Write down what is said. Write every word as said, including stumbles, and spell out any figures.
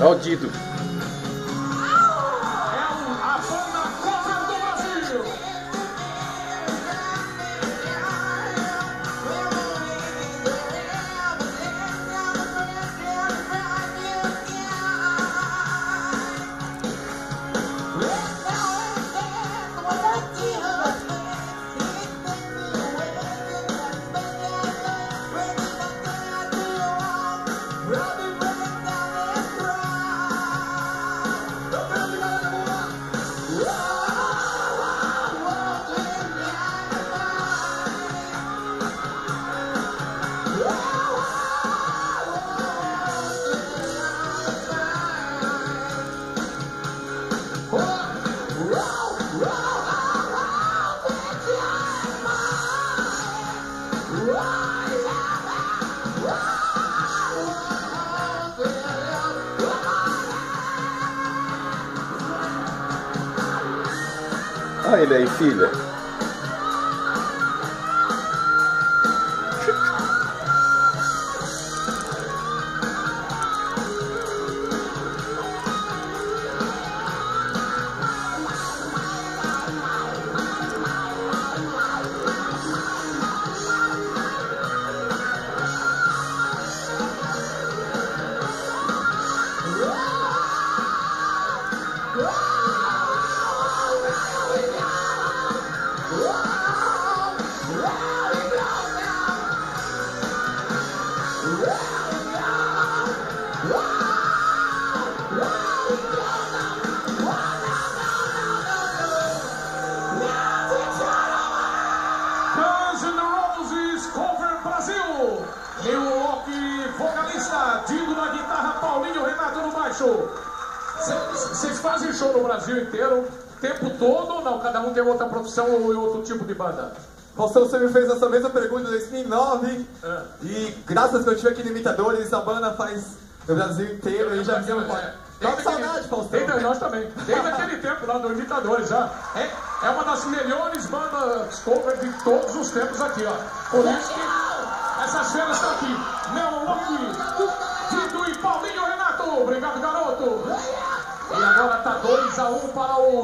Olha o Dido. Olha ele aí, filha. Vocalista, Dido na guitarra, Paulinho Renato no baixo. Vocês fazem show no Brasil inteiro, o tempo todo ou não? Cada um tem outra profissão ou outro tipo de banda? Faustão, você me fez essa mesma pergunta em dois mil e nove é. E graças a Deus que eu tive aqui no Imitadores, a banda faz no Brasil inteiro e já viu. Dá saudade, Faustão. Tem nós também, desde aquele tempo lá no Imitadores já. É, é uma das melhores bandas cover de todos os tempos aqui, ó. Por isso que essas férias estão aqui. Meu nome, Dido e Paulinho Renato. Obrigado, garoto. E agora tá dois a um para o...